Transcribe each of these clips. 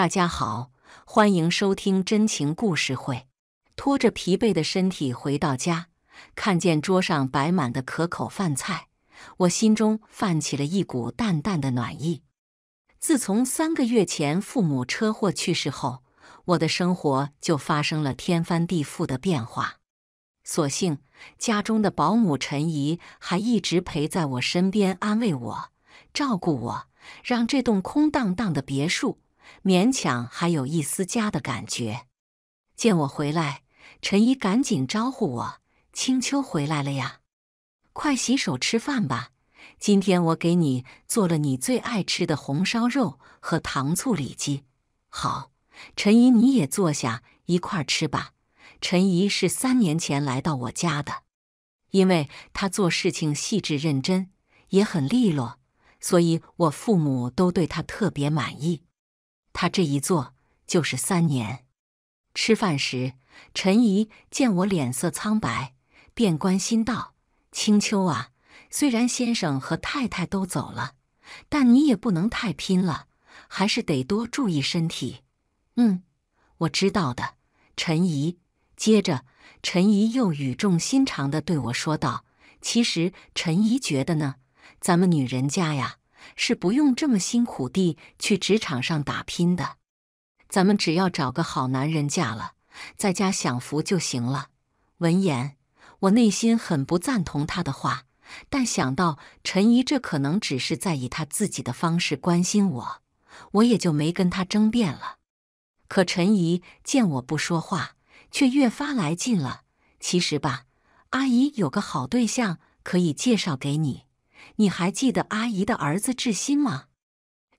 大家好，欢迎收听真情故事会。拖着疲惫的身体回到家，看见桌上摆满的可口饭菜，我心中泛起了一股淡淡的暖意。自从3个月前父母车祸去世后，我的生活就发生了天翻地覆的变化。所幸家中的保姆陈姨还一直陪在我身边，安慰我，照顾我，让这栋空荡荡的别墅勉强还有一丝家的感觉。见我回来，陈姨赶紧招呼我：“青秋回来了呀，快洗手吃饭吧。今天我给你做了你最爱吃的红烧肉和糖醋里脊。”“好，陈姨，你也坐下，一块吃吧。”陈姨是3年前来到我家的，因为她做事情细致认真，也很利落，所以我父母都对她特别满意。她这一做就是3年。吃饭时，陈姨见我脸色苍白，便关心道：“青秋啊，虽然先生和太太都走了，但你也不能太拼了，还是得多注意身体。”“嗯，我知道的，陈姨。”接着，陈姨又语重心长地对我说道：“其实陈姨觉得呢，咱们女人家呀，是不用这么辛苦地去职场上打拼的。咱们只要找个好男人嫁了，在家享福就行了。”闻言，我内心很不赞同她的话，但想到陈姨这可能只是在以她自己的方式关心我，我也就没跟她争辩了。可陈姨见我不说话，却越发来劲了：“其实吧，阿姨有个好对象可以介绍给你。你还记得阿姨的儿子志新吗？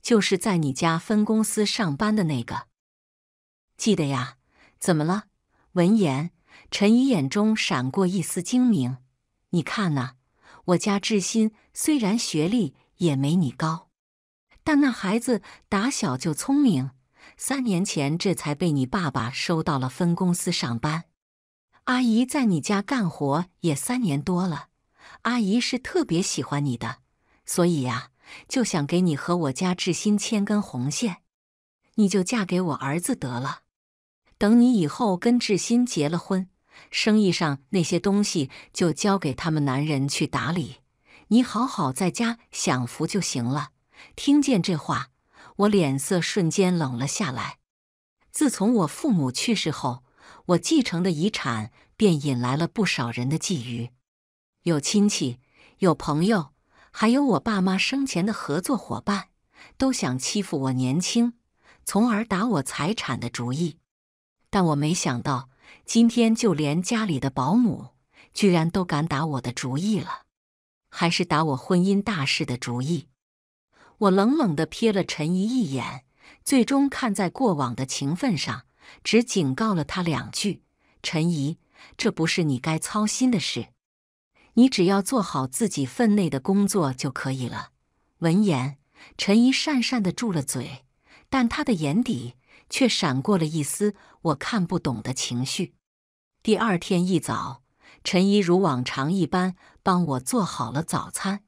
就是在你家分公司上班的那个。”“记得呀，怎么了？”闻言，陈姨眼中闪过一丝精明：“你看呐，我家志新虽然学历也没你高，但那孩子打小就聪明。3年前，这才被你爸爸收到了分公司上班。阿姨在你家干活也3年多了，阿姨是特别喜欢你的，所以呀，就想给你和我家志新牵根红线，你就嫁给我儿子得了。等你以后跟志新结了婚，生意上那些东西就交给他们男人去打理，你好好在家享福就行了。”听见这话，我脸色瞬间冷了下来。自从我父母去世后，我继承的遗产便引来了不少人的觊觎，有亲戚，有朋友，还有我爸妈生前的合作伙伴，都想欺负我年轻，从而打我财产的主意。但我没想到，今天就连家里的保姆居然都敢打我的主意了，还是打我婚姻大事的主意。我冷冷地瞥了陈姨一眼，最终看在过往的情分上，只警告了她2句：“陈姨，这不是你该操心的事，你只要做好自己分内的工作就可以了。”闻言，陈姨讪讪地住了嘴，但她的眼底却闪过了一丝我看不懂的情绪。第2天一早，陈姨如往常一般帮我做好了早餐，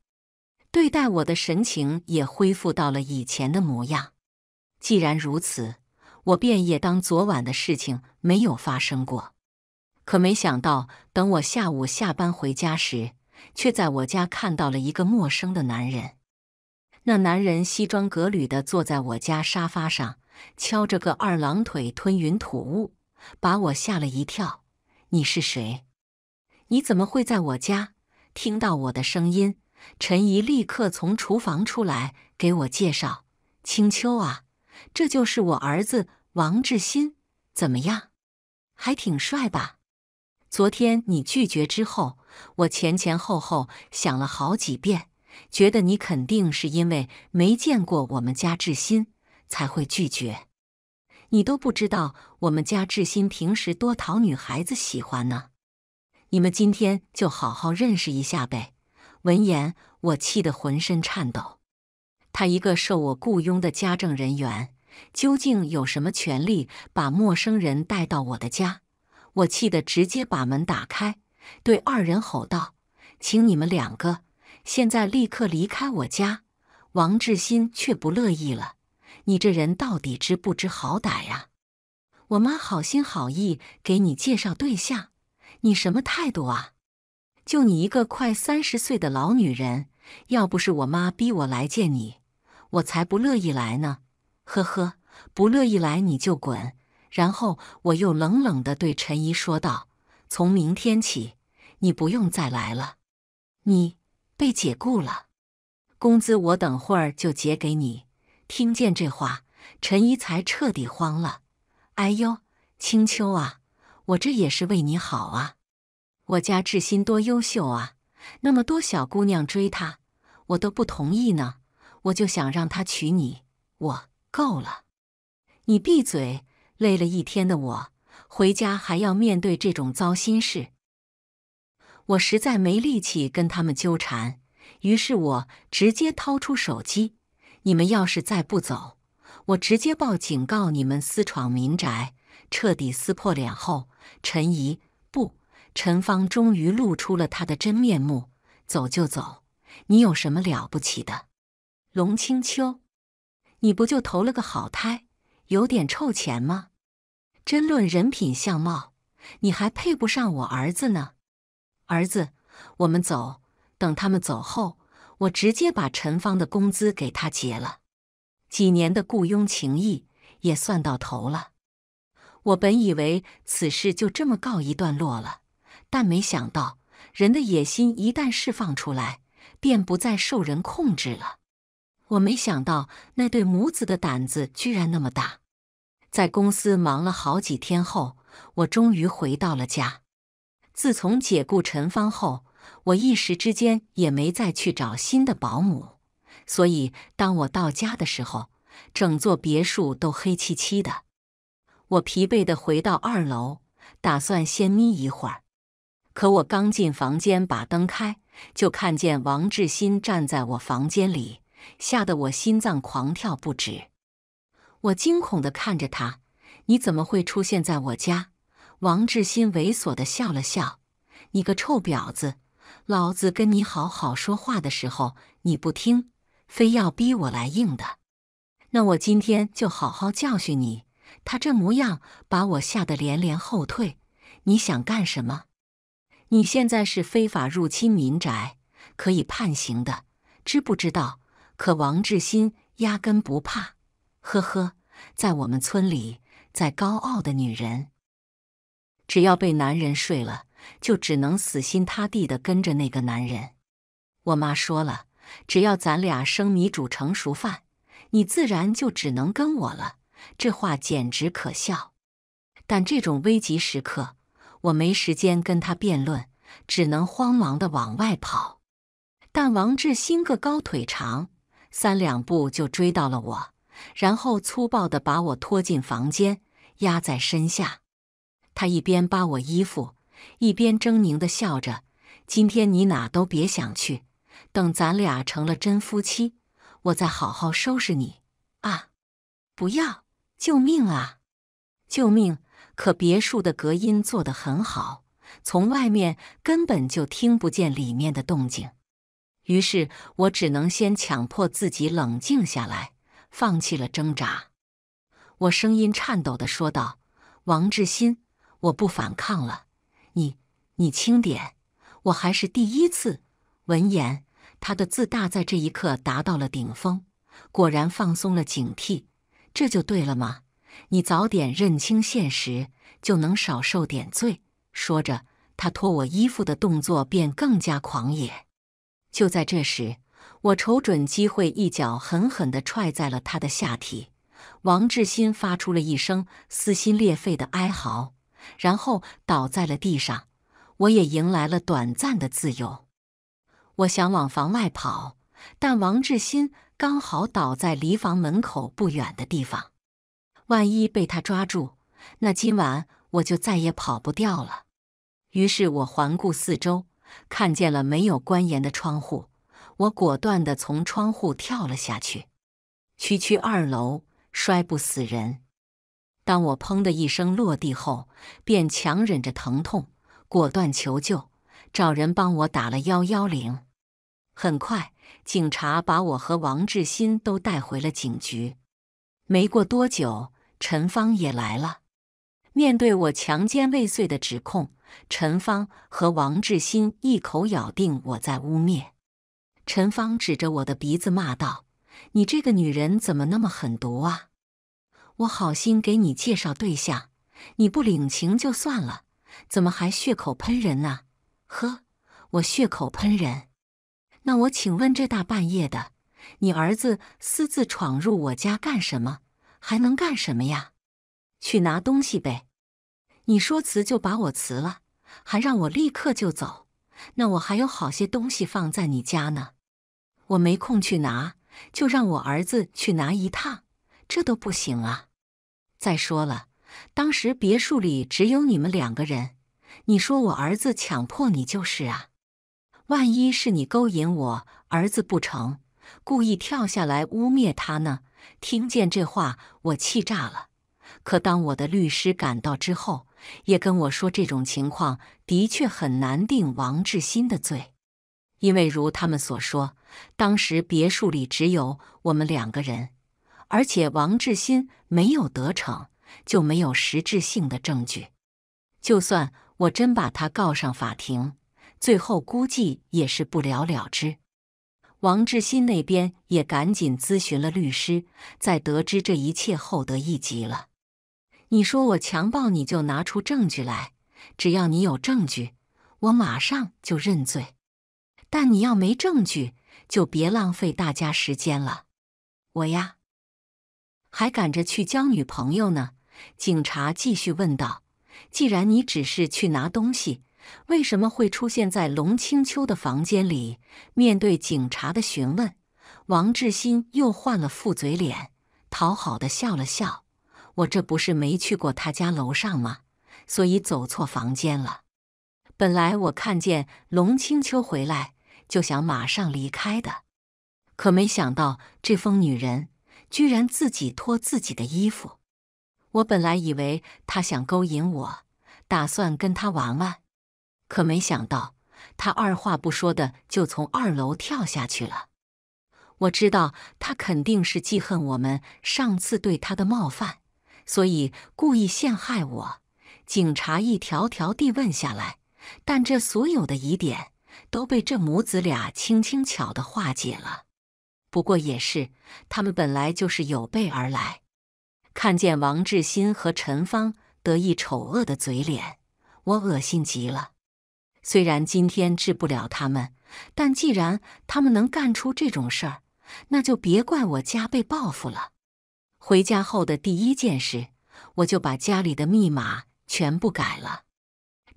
对待我的神情也恢复到了以前的模样。既然如此，我便也当昨晚的事情没有发生过。可没想到，等我下午下班回家时，却在我家看到了一个陌生的男人。那男人西装革履地坐在我家沙发上，敲着个2郎腿吞云吐雾，把我吓了一跳。“你是谁？你怎么会在我家？”听到我的声音，陈姨立刻从厨房出来给我介绍：“青秋啊，这就是我儿子王志新，怎么样？还挺帅吧？昨天你拒绝之后，我前后后想了好几遍，觉得你肯定是因为没见过我们家志新才会拒绝。你都不知道我们家志新平时多讨女孩子喜欢呢。你们今天就好好认识一下呗。”闻言，我气得浑身颤抖。他一个受我雇佣的家政人员，究竟有什么权利把陌生人带到我的家？我气得直接把门打开，对2人吼道：“请你们2个现在立刻离开我家！”王志新却不乐意了：“你这人到底知不知好歹呀？我妈好心好意给你介绍对象，你什么态度啊？就你一个快30岁的老女人，要不是我妈逼我来见你，我才不乐意来呢。呵呵，不乐意来你就滚。”然后我又冷冷地对陈姨说道：“从明天起，你不用再来了，你被解雇了。工资我等会儿就结给你。”听见这话，陈姨才彻底慌了。哎呦，青秋啊，我这也是为你好啊！我家志新多优秀啊，那么多小姑娘追他，我都不同意呢。我就想让他娶你，我够了。你闭嘴！累了一天的我，回家还要面对这种糟心事，我实在没力气跟他们纠缠。于是我直接掏出手机：“你们要是再不走，我直接报警告你们私闯民宅！”彻底撕破脸后，陈怡不，陈芳终于露出了他的真面目：“走就走，你有什么了不起的？龙青秋，你不就投了个好胎，有点臭钱吗？真论人品相貌，你还配不上我儿子呢。儿子，我们走。”等他们走后，我直接把陈芳的工资给他结了，几年的雇佣情谊也算到头了。我本以为此事就这么告一段落了，但没想到人的野心一旦释放出来，便不再受人控制了。我没想到那对母子的胆子居然那么大。在公司忙了好几天后，我终于回到了家。自从解雇陈芳后，我一时之间也没再去找新的保姆，所以当我到家的时候，整座别墅都黑漆漆的。我疲惫地回到2楼，打算先眯一会儿。可我刚进房间把灯开，就看见王志新站在我房间里，吓得我心脏狂跳不止。我惊恐地看着他：“你怎么会出现在我家？”王志新猥琐地笑了笑：“你个臭婊子，老子跟你好好说话的时候你不听，非要逼我来硬的。那我今天就好好教训你。”他这模样把我吓得连连后退：“你想干什么？你现在是非法入侵民宅，可以判刑的，知不知道？”可王志新压根不怕。呵呵，在我们村里，再高傲的女人，只要被男人睡了，就只能死心塌地地跟着那个男人。我妈说了，只要咱俩生米煮成熟饭，你自然就只能跟我了。这话简直可笑，但这种危急时刻，我没时间跟他辩论，只能慌忙地往外跑。但王志新个高腿长，3两步就追到了我，然后粗暴地把我拖进房间，压在身下。他一边扒我衣服，一边狰狞地笑着：“今天你哪都别想去，等咱俩成了真夫妻，我再好好收拾你啊！”不要！救命啊！救命！可别墅的隔音做得很好，从外面根本就听不见里面的动静。于是我只能先强迫自己冷静下来，放弃了挣扎。我声音颤抖地说道：“王志新，我不反抗了，你轻点，我还是第一次。”闻言，他的自大在这一刻达到了顶峰，果然放松了警惕。“这就对了吗？你早点认清现实，就能少受点罪。”说着，他脱我衣服的动作便更加狂野。就在这时，我瞅准机会，一脚狠狠地踹在了他的下体。王志新发出了一声撕心裂肺的哀嚎，然后倒在了地上。我也迎来了短暂的自由。我想往房外跑，但王志新刚好倒在离房门口不远的地方。万一被他抓住，那今晚我就再也跑不掉了。于是我环顾四周，看见了没有关严的窗户，我果断地从窗户跳了下去。区区2楼，摔不死人。当我砰的一声落地后，便强忍着疼痛，果断求救，找人帮我打了110。很快，警察把我和王志新都带回了警局。没过多久，陈芳也来了。面对我强奸未遂的指控，陈芳和王志新一口咬定我在污蔑。陈芳指着我的鼻子骂道：“你这个女人怎么那么狠毒啊！我好心给你介绍对象，你不领情就算了，怎么还血口喷人呢？呵，我血口喷人？那我请问这大半夜的，你儿子私自闯入我家干什么？还能干什么呀？去拿东西呗！你说辞就把我辞了，还让我立刻就走，那我还有好些东西放在你家呢，我没空去拿，就让我儿子去拿一趟，这都不行啊！再说了，当时别墅里只有你们两个人，你说我儿子强迫你就是啊，万一是你勾引我儿子不成，故意跳下来污蔑他呢？”听见这话，我气炸了。可当我的律师赶到之后，也跟我说这种情况的确很难定王志新的罪，因为如他们所说，当时别墅里只有我们两个人，而且王志新没有得逞，就没有实质性的证据。就算我真把他告上法庭，最后估计也是不了了之。王志新那边也赶紧咨询了律师，在得知这一切后得意极了。你说我强暴你就拿出证据来，只要你有证据，我马上就认罪。但你要没证据，就别浪费大家时间了。我呀，还赶着去交女朋友呢。警察继续问道：既然你只是去拿东西，为什么会出现在龙清秋的房间里？面对警察的询问，王志新又换了副嘴脸，讨好的笑了笑：“我这不是没去过他家楼上吗？所以走错房间了。本来我看见龙清秋回来，就想马上离开的，可没想到这疯女人居然自己脱自己的衣服。我本来以为她想勾引我，打算跟她玩玩。”可没想到，他二话不说的就从2楼跳下去了。我知道他肯定是记恨我们上次对他的冒犯，所以故意陷害我。警察一条条地问下来，但这所有的疑点都被这母子俩轻轻巧地化解了。不过也是，他们本来就是有备而来。看见王志新和陈芳得意丑恶的嘴脸，我恶心极了。虽然今天治不了他们，但既然他们能干出这种事儿，那就别怪我加倍报复了。回家后的第一件事，我就把家里的密码全部改了。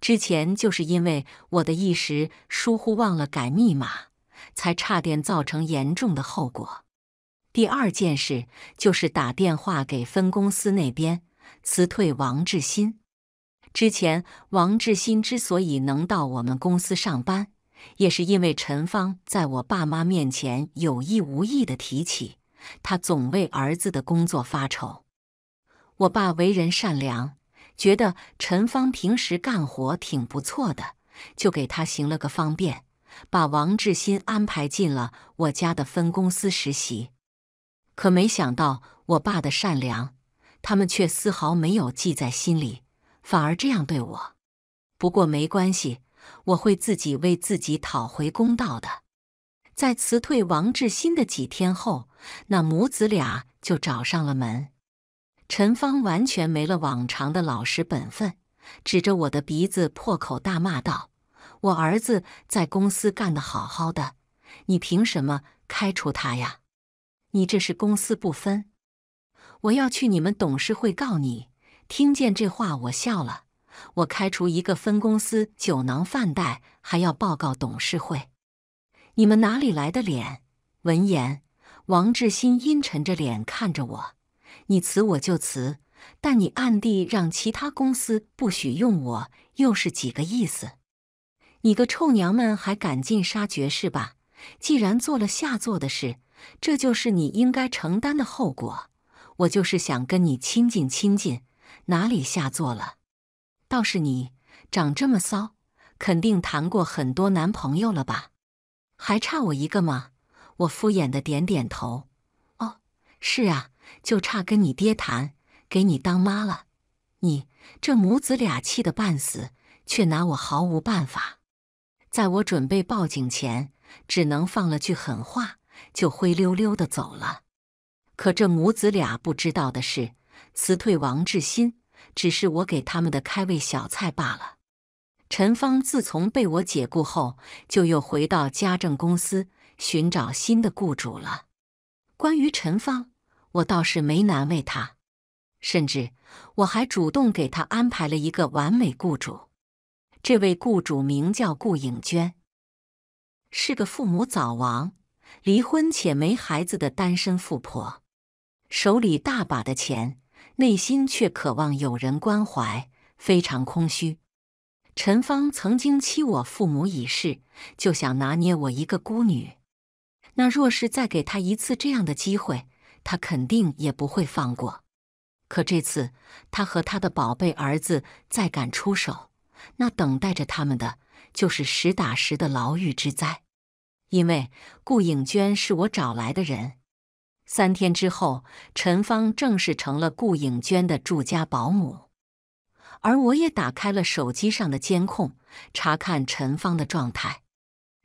之前就是因为我的一时疏忽忘了改密码，才差点造成严重的后果。第二件事就是打电话给分公司那边，辞退王志新。之前王志新之所以能到我们公司上班，也是因为陈芳在我爸妈面前有意无意地提起，他总为儿子的工作发愁。我爸为人善良，觉得陈芳平时干活挺不错的，就给他行了个方便，把王志新安排进了我家的分公司实习。可没想到我爸的善良，他们却丝毫没有记在心里。反而这样对我，不过没关系，我会自己为自己讨回公道的。在辞退王志新的几天后，那母子俩就找上了门。陈芳完全没了往常的老实本分，指着我的鼻子破口大骂道：“我儿子在公司干得好好的，你凭什么开除他呀？你这是公私不分！我要去你们董事会告你！”听见这话，我笑了。我开除一个分公司9囊饭袋，还要报告董事会？你们哪里来的脸？闻言，王志新阴沉着脸看着我：“你辞我就辞，但你暗地让其他公司不许用我，又是几个意思？你个臭娘们还赶尽杀绝是吧？既然做了下作的事，这就是你应该承担的后果。我就是想跟你亲近亲近。”哪里下作了？倒是你长这么骚，肯定谈过很多男朋友了吧？还差我一个吗？我敷衍的点点头。哦，是啊，就差跟你爹谈，给你当妈了。你这母子俩气得半死，却拿我毫无办法。在我准备报警前，只能放了句狠话，就灰溜溜的走了。可这母子俩不知道的是，辞退王志新只是我给他们的开胃小菜罢了。陈芳自从被我解雇后，就又回到家政公司寻找新的雇主了。关于陈芳，我倒是没难为他，甚至我还主动给他安排了一个完美雇主。这位雇主名叫顾颖娟，是个父母早亡、离婚且没孩子的单身富婆，手里大把的钱，内心却渴望有人关怀，非常空虚。陈芳曾经欺我父母已逝，就想拿捏我一个孤女。那若是再给她一次这样的机会，她肯定也不会放过。可这次，她和她的宝贝儿子再敢出手，那等待着他们的就是实打实的牢狱之灾。因为顾颖娟是我找来的人。3天之后，陈芳正式成了顾颖娟的住家保姆。而我也打开了手机上的监控，查看陈芳的状态。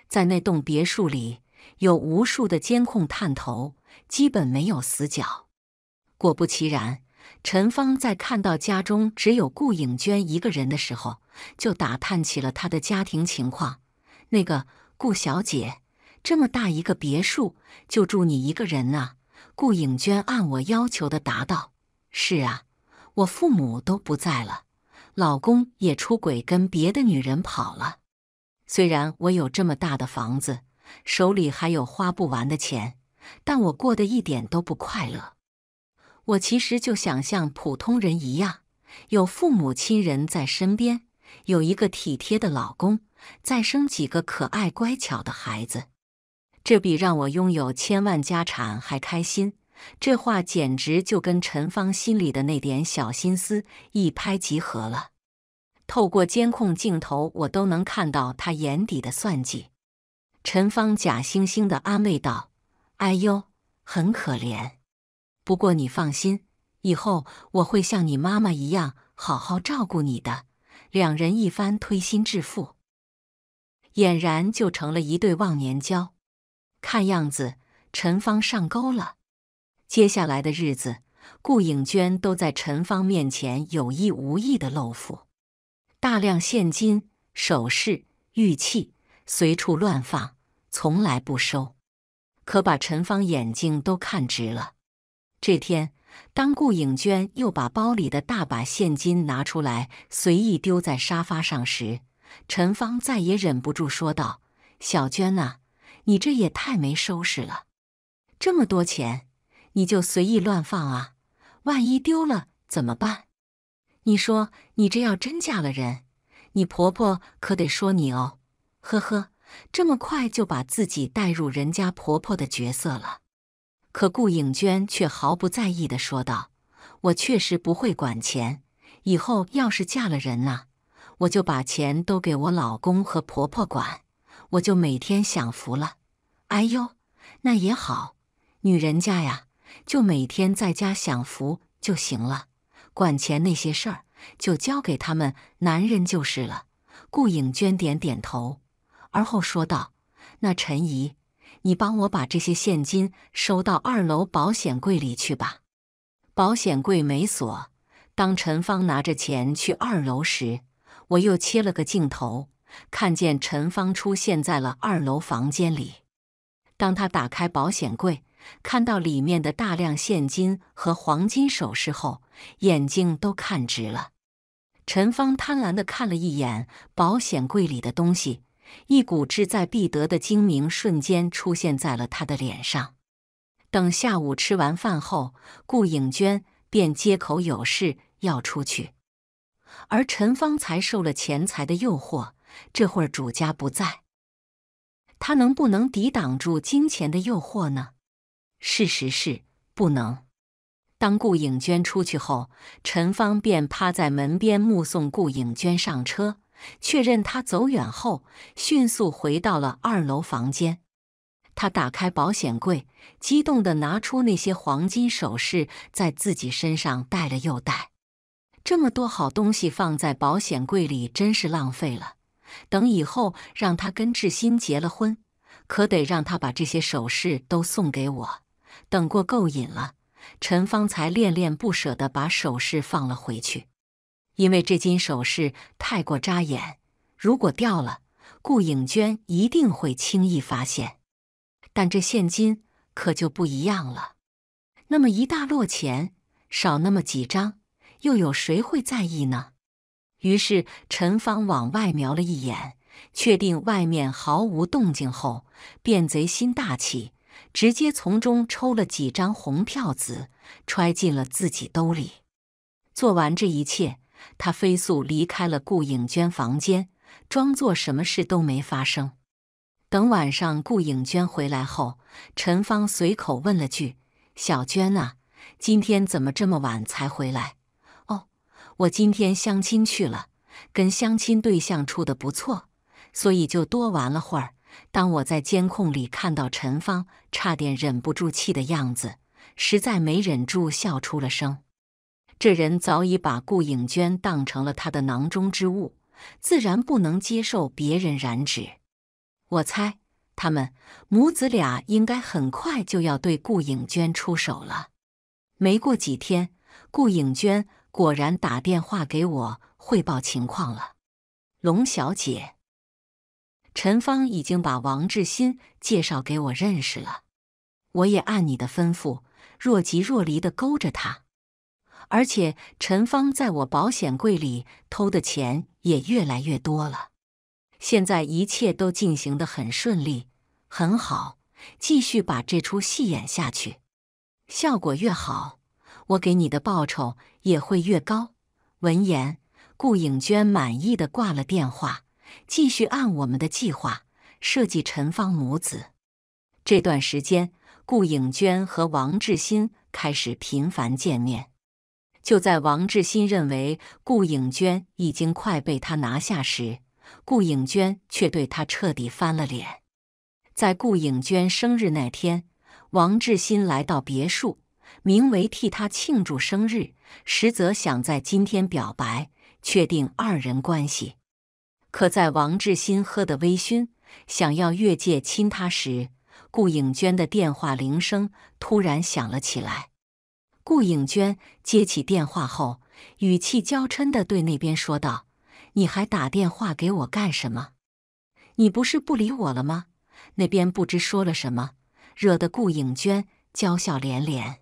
在那栋别墅里，有无数的监控探头，基本没有死角。果不其然，陈芳在看到家中只有顾颖娟一个人的时候，就打探起了她的家庭情况。那个顾小姐，这么大一个别墅，就住你一个人啊？顾颖娟按我要求的答道：“是啊，我父母都不在了。”老公也出轨跟别的女人跑了。虽然我有这么大的房子，手里还有花不完的钱，但我过得一点都不快乐。我其实就想像普通人一样，有父母亲人在身边，有一个体贴的老公，再生几个可爱乖巧的孩子。这比让我拥有千万家产还开心。这话简直就跟陈芳心里的那点小心思一拍即合了。透过监控镜头，我都能看到她眼底的算计。陈芳假惺惺地安慰道：“哎呦，很可怜。不过你放心，以后我会像你妈妈一样好好照顾你的。”两人一番推心置腹，俨然就成了一对忘年交。看样子，陈芳上钩了。接下来的日子，顾颖娟都在陈芳面前有意无意的露富，大量现金、首饰、玉器随处乱放，从来不收，可把陈芳眼睛都看直了。这天，当顾颖娟又把包里的大把现金拿出来，随意丢在沙发上时，陈芳再也忍不住说道：“小娟啊，你这也太没收拾了，这么多钱。”你就随意乱放啊，万一丢了怎么办？你说你这要真嫁了人，你婆婆可得说你哦。呵呵，这么快就把自己带入人家婆婆的角色了。可顾颖娟却毫不在意地说道：“我确实不会管钱，以后要是嫁了人啊，我就把钱都给我老公和婆婆管，我就每天享福了。”哎呦，那也好，女人家呀。就每天在家享福就行了，管钱那些事儿就交给他们男人就是了。顾颖娟点点头，而后说道：“那陈姨，你帮我把这些现金收到2楼保险柜里去吧。”保险柜没锁，当陈芳拿着钱去2楼时，我又切了个镜头，看见陈芳出现在了2楼房间里。当她打开保险柜，看到里面的大量现金和黄金首饰后，眼睛都看直了。陈芳贪婪地看了一眼保险柜里的东西，一股志在必得的精明瞬间出现在了她的脸上。等下午吃完饭后，顾颖娟便接口有事要出去，而陈芳才受了钱财的诱惑。这会儿主家不在，她能不能抵挡住金钱的诱惑呢？事实是不能。当顾颖娟出去后，陈芳便趴在门边目送顾颖娟上车，确认她走远后，迅速回到了2楼房间。他打开保险柜，激动地拿出那些黄金首饰，在自己身上戴了又戴。这么多好东西放在保险柜里，真是浪费了。等以后让他跟志新结了婚，可得让他把这些首饰都送给我。等过够瘾了，陈芳才恋恋不舍地把首饰放了回去，因为这金首饰太过扎眼，如果掉了，顾颖娟一定会轻易发现。但这现金可就不一样了，那么一大摞钱，少那么几张，又有谁会在意呢？于是陈芳往外瞄了一眼，确定外面毫无动静后，便贼心大起，直接从中抽了几张红票子，揣进了自己兜里。做完这一切，他飞速离开了顾颖娟房间，装作什么事都没发生。等晚上顾颖娟回来后，陈芳随口问了句：“小娟啊，今天怎么这么晚才回来？”“哦，我今天相亲去了，跟相亲对象处得不错，所以就多玩了会儿。”当我在监控里看到陈芳差点忍不住气的样子，实在没忍住笑出了声。这人早已把顾颖娟当成了他的囊中之物，自然不能接受别人染指。我猜，他们母子俩应该很快就要对顾颖娟出手了。没过几天，顾颖娟果然打电话给我汇报情况了。龙小姐，陈芳已经把王志新介绍给我认识了，我也按你的吩咐，若即若离地勾着他。而且陈芳在我保险柜里偷的钱也越来越多了。现在一切都进行得很顺利，很好，继续把这出戏演下去，效果越好，我给你的报酬也会越高。闻言，顾颖娟满意地挂了电话，继续按我们的计划设计陈芳母子。这段时间，顾颖娟和王志新开始频繁见面。就在王志新认为顾颖娟已经快被他拿下时，顾颖娟却对他彻底翻了脸。在顾颖娟生日那天，王志新来到别墅，名为替她庆祝生日，实则想在今天表白，确定二人关系。可在王志新喝得微醺，想要越界亲她时，顾颖娟的电话铃声突然响了起来。顾颖娟接起电话后，语气娇嗔地对那边说道：“你还打电话给我干什么？你不是不理我了吗？”那边不知说了什么，惹得顾颖娟娇笑连连。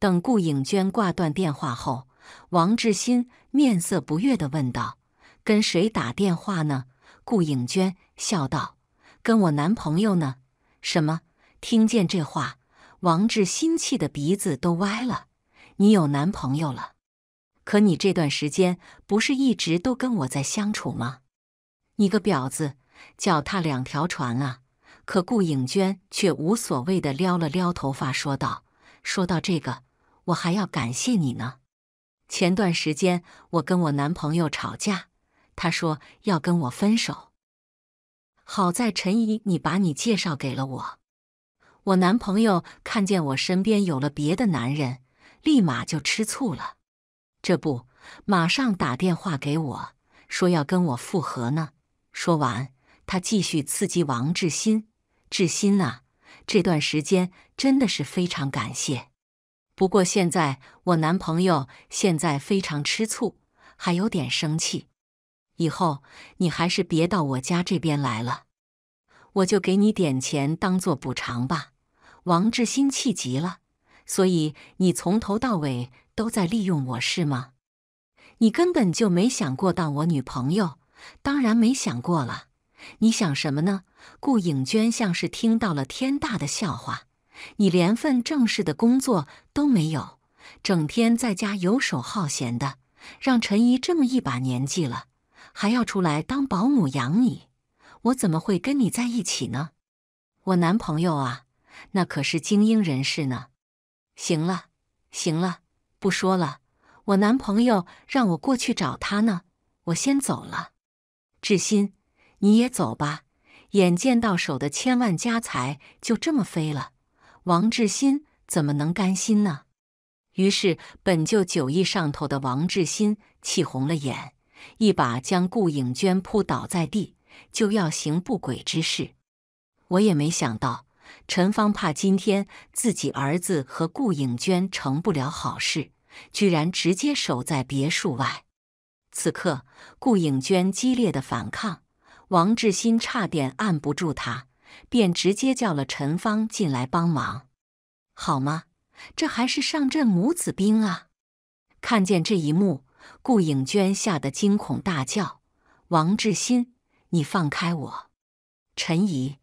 等顾颖娟挂断电话后，王志新面色不悦地问道：“跟谁打电话呢？”顾颖娟笑道：“跟我男朋友呢。”什么？听见这话，王志新气的鼻子都歪了。你有男朋友了？可你这段时间不是一直都跟我在相处吗？你个婊子，脚踏两条船啊！可顾颖娟却无所谓地撩了撩头发说道：“说到这个，我还要感谢你呢。前段时间我跟我男朋友吵架，他说要跟我分手。好在陈姨你把你介绍给了我。我男朋友看见我身边有了别的男人，立马就吃醋了。这不，马上打电话给我，说要跟我复合呢。”说完，他继续刺激王志新：“志新啊，这段时间真的是非常感谢。不过现在我男朋友现在非常吃醋，还有点生气。以后你还是别到我家这边来了，我就给你点钱当做补偿吧。”王志新气急了：“所以你从头到尾都在利用我是吗？你根本就没想过当我女朋友。”“当然没想过了，你想什么呢？”顾颖娟像是听到了天大的笑话，“你连份正式的工作都没有，整天在家游手好闲的，让陈姨这么一把年纪了，还要出来当保姆养你，我怎么会跟你在一起呢？我男朋友啊，那可是精英人士呢。行了，行了，不说了，我男朋友让我过去找他呢，我先走了。志新，你也走吧，眼见到手的千万家财就这么飞了，王志新怎么能甘心呢？于是，本就9亿上头的王志新气红了眼，一把将顾颖娟扑倒在地，就要行不轨之事。我也没想到，陈芳怕今天自己儿子和顾颖娟成不了好事，居然直接守在别墅外。此刻，顾颖娟激烈的反抗。 王志新差点按不住他，便直接叫了陈芳进来帮忙，好吗？这还是上阵母子兵啊！看见这一幕，顾颖娟吓得惊恐大叫：“王志新，你放开我！陈姨，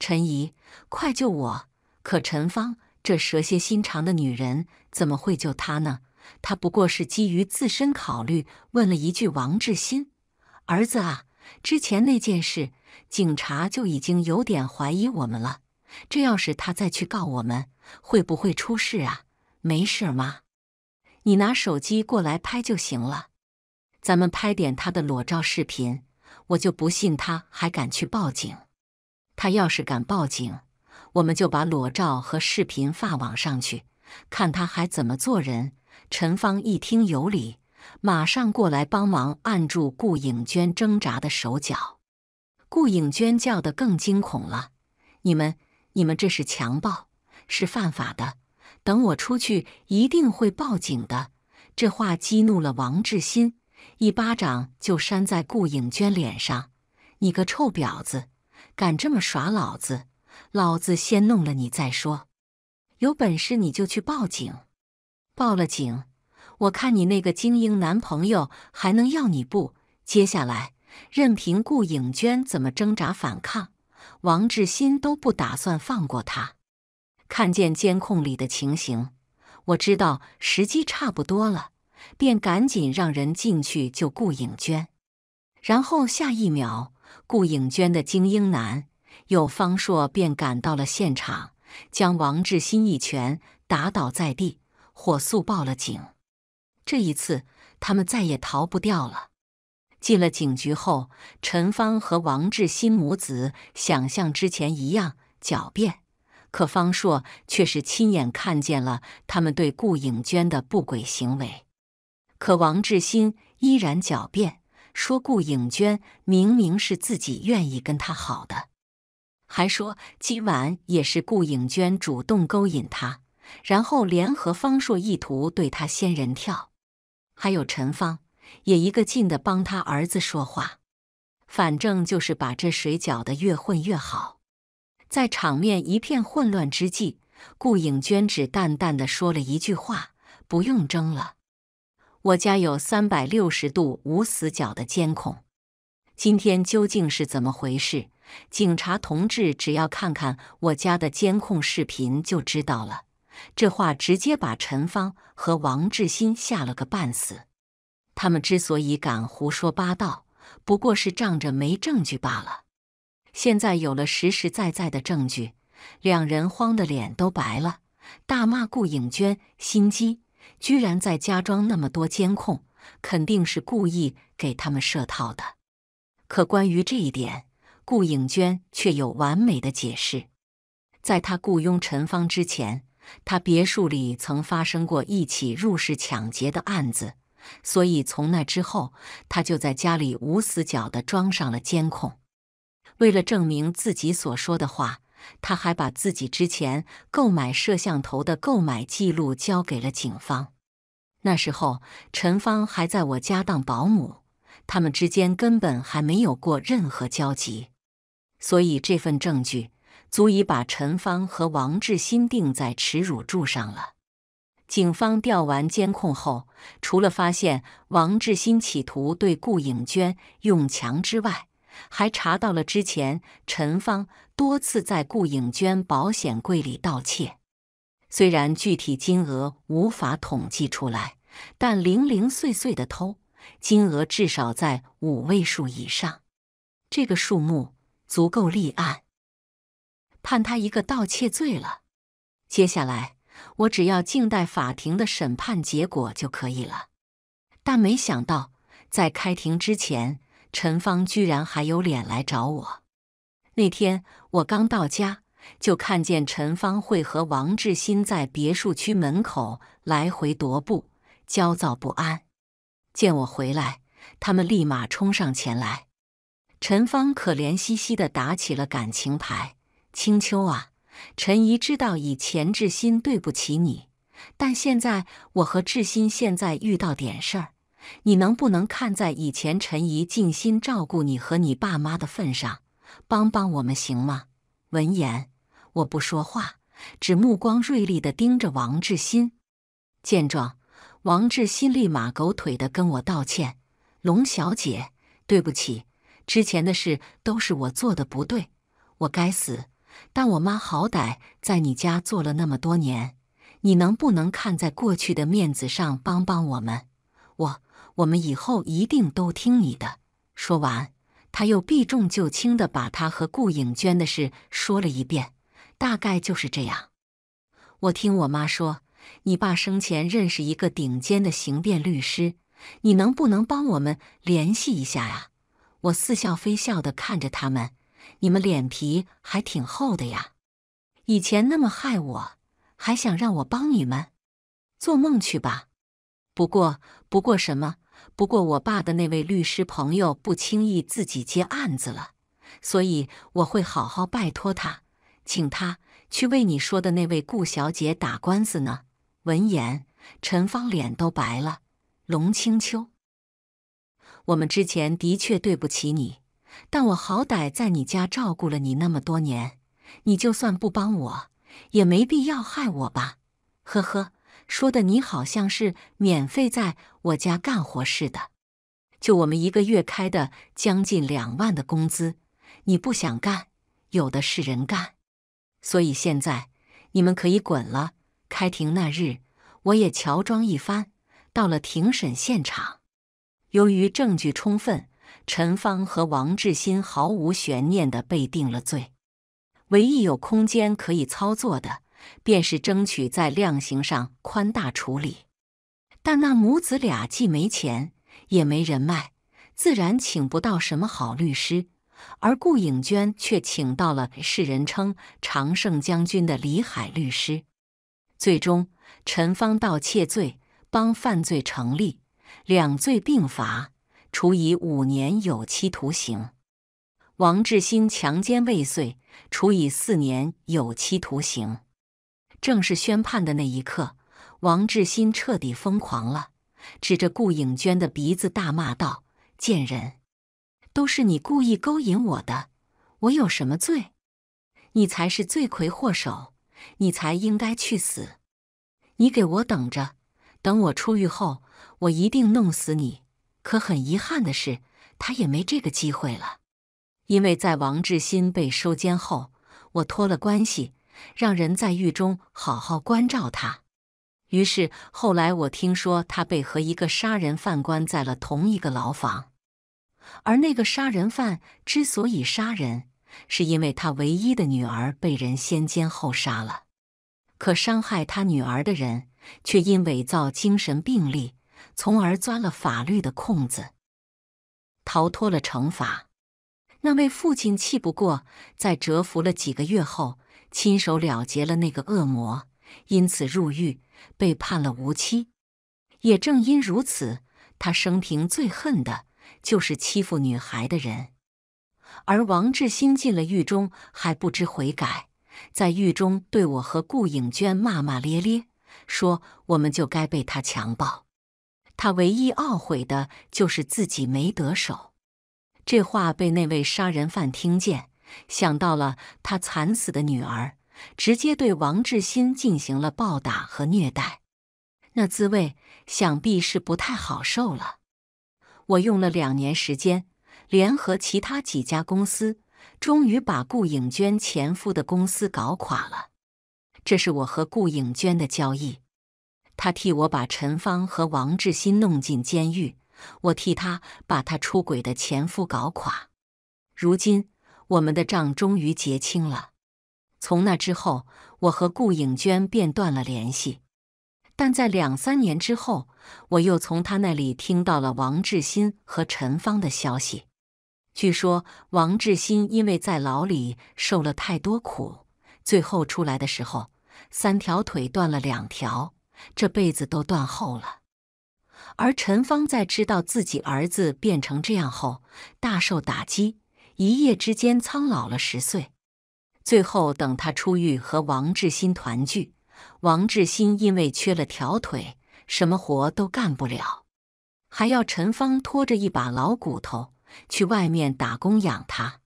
陈姨，快救我！”可陈芳这蛇蝎心肠的女人怎么会救她呢？她不过是基于自身考虑问了一句：“王志新，儿子啊！” 之前那件事，警察就已经有点怀疑我们了。这要是他再去告我们，会不会出事啊？没事吗？你拿手机过来拍就行了，咱们拍点他的裸照视频。我就不信他还敢去报警。他要是敢报警，我们就把裸照和视频发网上去，看他还怎么做人。陈芳一听有理。 马上过来帮忙按住顾颖娟挣扎的手脚，顾颖娟叫得更惊恐了：“你们这是强暴，是犯法的！等我出去一定会报警的。”这话激怒了王志新，一巴掌就扇在顾颖娟脸上：“你个臭婊子，敢这么耍老子！老子先弄了你再说，有本事你就去报警，报了警。” 我看你那个精英男朋友还能要你不？接下来任凭顾颖娟怎么挣扎反抗，王志新都不打算放过她。看见监控里的情形，我知道时机差不多了，便赶紧让人进去救顾颖娟。然后下一秒，顾颖娟的精英男有方硕便赶到了现场，将王志新一拳打倒在地，火速报了警。 这一次，他们再也逃不掉了。进了警局后，陈芳和王志新母子想像之前一样狡辩，可方硕却是亲眼看见了他们对顾颖娟的不轨行为。可王志新依然狡辩，说顾颖娟明明是自己愿意跟他好的，还说今晚也是顾颖娟主动勾引他，然后联合方硕意图对他仙人跳。 还有陈芳也一个劲地帮他儿子说话，反正就是把这水搅得越混越好。在场面一片混乱之际，顾颖娟只淡淡地说了一句话：“不用争了，我家有360度无死角的监控。”今天究竟是怎么回事？警察同志只要看看我家的监控视频就知道了。 这话直接把陈芳和王志新吓了个半死。他们之所以敢胡说八道，不过是仗着没证据罢了。现在有了实实在在的证据，两人慌得脸都白了，大骂顾颖娟心机，居然在加装那么多监控，肯定是故意给他们设套的。可关于这一点，顾颖娟却有完美的解释。在她雇佣陈芳之前， 他别墅里曾发生过一起入室抢劫的案子，所以从那之后，他就在家里无死角地装上了监控。为了证明自己所说的话，他还把自己之前购买摄像头的购买记录交给了警方。那时候，陈芳还在我家当保姆，他们之间根本还没有过任何交集，所以这份证据 足以把陈芳和王志新钉在耻辱柱上了。警方调完监控后，除了发现王志新企图对顾颖娟用强之外，还查到了之前陈芳多次在顾颖娟保险柜里盗窃。虽然具体金额无法统计出来，但零零碎碎的偷，金额至少在5位数以上。这个数目足够立案， 判他一个盗窃罪了。接下来我只要静待法庭的审判结果就可以了。但没想到，在开庭之前，陈芳居然还有脸来找我。那天我刚到家，就看见陈芳慧和王志新在别墅区门口来回踱步，焦躁不安。见我回来，他们立马冲上前来。陈芳可怜兮兮地打起了感情牌：“青秋啊，陈姨知道以前志新对不起你，但现在我和志新现在遇到点事儿，你能不能看在以前陈姨尽心照顾你和你爸妈的份上，帮帮我们行吗？”闻言，我不说话，只目光锐利地盯着王志新。见状，王志新立马狗腿地跟我道歉：“龙小姐，对不起，之前的事都是我做的不对，我该死。但我妈好歹在你家做了那么多年，你能不能看在过去的面子上帮帮我们？我们以后一定都听你的。”说完，他又避重就轻地把他和顾颖娟的事说了一遍，大概就是这样。我听我妈说，你爸生前认识一个顶尖的刑辩律师，你能不能帮我们联系一下呀？我似笑非笑地看着他们，你们脸皮还挺厚的呀，以前那么害我，还想让我帮你们？做梦去吧！不过什么？不过我爸的那位律师朋友不轻易自己接案子了，所以我会好好拜托他，请他去为你说的那位顾小姐打官司呢。闻言，陈芳脸都白了：“龙青秋，我们之前的确对不起你，但我好歹在你家照顾了你那么多年，你就算不帮我，也没必要害我吧？”呵呵。说的你好像是免费在我家干活似的，就我们一个月开的将近2万的工资，你不想干，有的是人干。所以现在你们可以滚了。开庭那日，我也乔装一番，到了庭审现场。由于证据充分，陈芳和王志新毫无悬念地被定了罪。唯一有空间可以操作的，便是争取在量刑上宽大处理，但那母子俩既没钱也没人脉，自然请不到什么好律师，而顾颖娟却请到了世人称常胜将军的李海律师。最终，陈芳盗窃罪、帮犯罪成立，两罪并罚，处以5年有期徒刑；王志新强奸未遂，处以4年有期徒刑。正式宣判的那一刻，王志新彻底疯狂了，指着顾颖娟的鼻子大骂道：“贱人，都是你故意勾引我的，我有什么罪？你才是罪魁祸首，你才应该去死！你给我等着，等我出狱后，我一定弄死你！”可很遗憾的是，他也没这个机会了，因为在王志新被收监后，我托了关系，让人在狱中好好关照他。于是后来我听说他被和一个杀人犯关在了同一个牢房，而那个杀人犯之所以杀人，是因为他唯一的女儿被人先奸后杀了，可伤害他女儿的人却因伪造精神病历，从而钻了法律的空子，逃脱了惩罚。那位父亲气不过，在蛰伏了几个月后，亲手了结了那个恶魔，因此入狱，被判了无期。也正因如此，他生平最恨的就是欺负女孩的人。而王志新进了狱中还不知悔改，在狱中对我和顾颖娟骂骂咧咧，说我们就该被他强暴。他唯一懊悔的就是自己没得手。这话被那位杀人犯听见，想到了他惨死的女儿，直接对王志新进行了暴打和虐待，那滋味想必是不太好受了。我用了2年时间，联合其他几家公司，终于把顾颖娟前夫的公司搞垮了。这是我和顾颖娟的交易，他替我把陈芳和王志新弄进监狱，我替他把他出轨的前夫搞垮。如今我们的账终于结清了。从那之后，我和顾颖娟便断了联系。但在2、3年之后，我又从他那里听到了王志新和陈芳的消息。据说王志新因为在牢里受了太多苦，最后出来的时候，3条腿断了2条，这辈子都断后了。而陈芳在知道自己儿子变成这样后，大受打击，一夜之间苍老了10岁。最后等他出狱和王志新团聚，王志新因为缺了条腿，什么活都干不了，还要陈芳拖着一把老骨头去外面打工养他。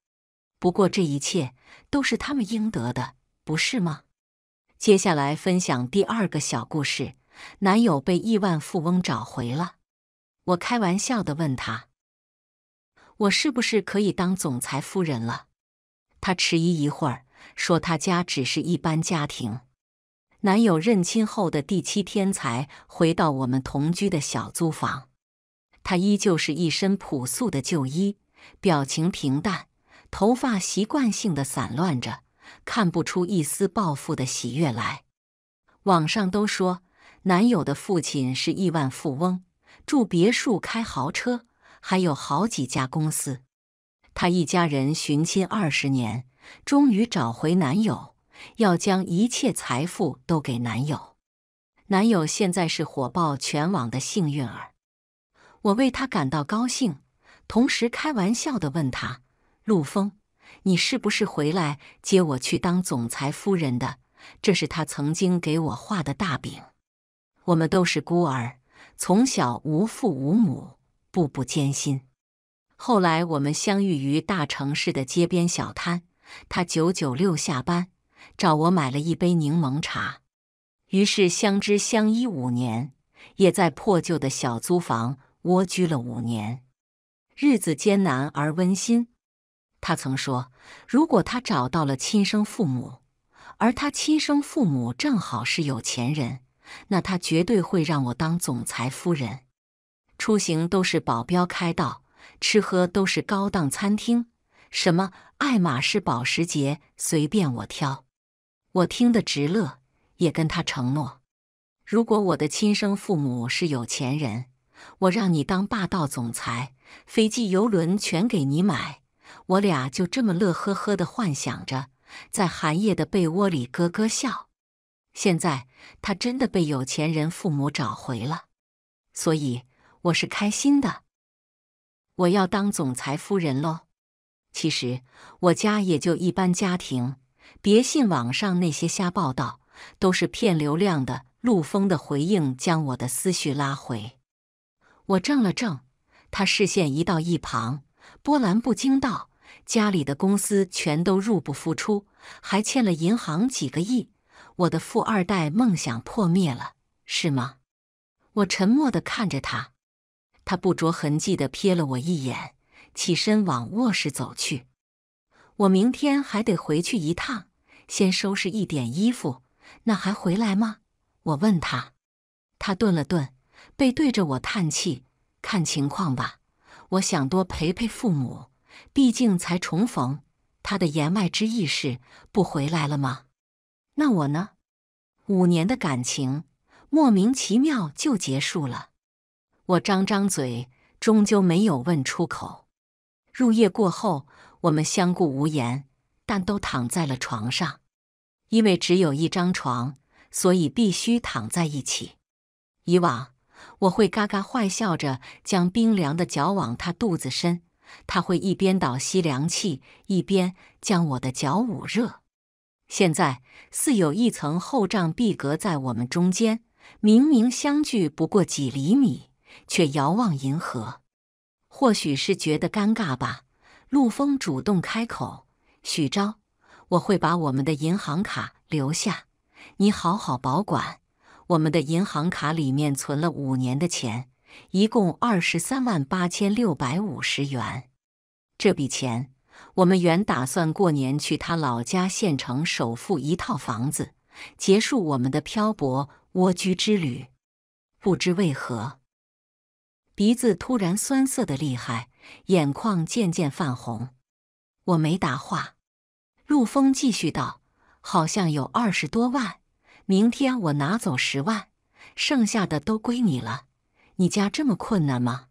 不过这一切都是他们应得的，不是吗？接下来分享第2个小故事，男友被亿万富翁找回了。我开玩笑地问他，我是不是可以当总裁夫人了？他迟疑一会儿，说他家只是一般家庭。男友认亲后的第7天才回到我们同居的小租房，他依旧是一身朴素的旧衣，表情平淡，头发习惯性的散乱着，看不出一丝报复的喜悦来。网上都说男友的父亲是亿万富翁，住别墅，开豪车，还有好几家公司。他一家人寻亲20年，终于找回男友，要将一切财富都给男友。男友现在是火爆全网的幸运儿。我为他感到高兴，同时开玩笑地问他，陆峰，你是不是回来接我去当总裁夫人的？这是他曾经给我画的大饼。我们都是孤儿，从小无父无母，步步艰辛。后来我们相遇于大城市的街边小摊，他996下班，找我买了一杯柠檬茶。于是相知相依5年，也在破旧的小租房蜗居了5年，日子艰难而温馨。他曾说，如果他找到了亲生父母，而他亲生父母正好是有钱人，那他绝对会让我当总裁夫人。出行都是保镖开道，吃喝都是高档餐厅，什么爱马仕、保时捷，随便我挑。我听得直乐，也跟他承诺，如果我的亲生父母是有钱人，我让你当霸道总裁，飞机邮轮全给你买。我俩就这么乐呵呵地幻想着，在寒夜的被窝里咯咯笑。现在他真的被有钱人父母找回了，所以我是开心的。我要当总裁夫人喽。其实我家也就一般家庭，别信网上那些瞎报道，都是骗流量的。陆峰的回应将我的思绪拉回。我怔了怔，他视线移到一旁，波澜不惊道，家里的公司全都入不敷出，还欠了银行几个亿，我的富二代梦想破灭了，是吗？我沉默地看着他，他不着痕迹地瞥了我一眼，起身往卧室走去。我明天还得回去一趟，先收拾一点衣服，那还回来吗？我问他。他顿了顿，背对着我叹气，看情况吧，我想多陪陪父母，毕竟才重逢。他的言外之意是不回来了吗？那我呢？5年的感情莫名其妙就结束了。我张嘴，终究没有问出口。入夜过后，我们相顾无言，但都躺在了床上。因为只有一张床，所以必须躺在一起。以往我会嘎嘎坏笑着将冰凉的脚往他肚子伸，他会一边倒吸凉气，一边将我的脚捂热。现在似有一层厚障壁隔在我们中间，明明相距不过几厘米，却遥望银河。或许是觉得尴尬吧，陆峰主动开口，许昭，我会把我们的银行卡留下，你好好保管。我们的银行卡里面存了5年的钱，一共238650元。这笔钱，我们原打算过年去他老家县城首付1套房子，结束我们的漂泊蜗居之旅。不知为何，鼻子突然酸涩的厉害，眼眶渐渐泛红。我没答话。陆峰继续道，好像有20多万。明天我拿走10万，剩下的都归你了。你家这么困难吗？